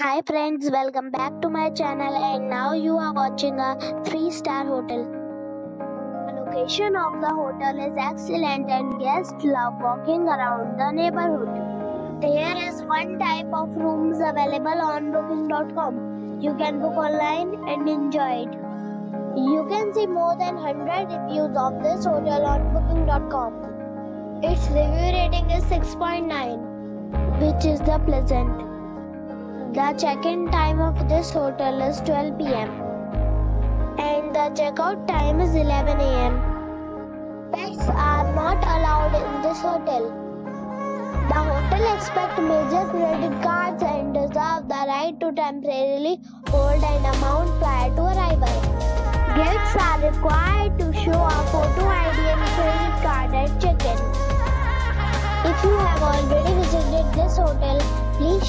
Hi friends, welcome back to my channel, and now you are watching a 3-star hotel. The location of the hotel is excellent and guests love walking around the neighborhood. There is one type of rooms available on booking.com. You can book online and enjoy it. You can see more than 100 reviews of this hotel on booking.com. Its review rating is 6.9, which is the pleasant. The check-in time of this hotel is 12 p.m. and the check-out time is 11 a.m. Pets are not allowed in this hotel. The hotel accepts major credit cards and reserves the right to temporarily hold an amount prior to arrival. Guests are required to show a photo ID and credit card at check-in. If you have already visited this hotel, please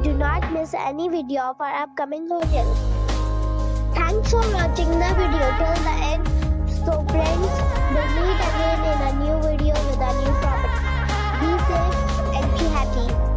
do not miss any video of our upcoming hotel. Thanks for watching the video till the end. So friends, we'll meet again in a new video with a new property. Be safe and be happy.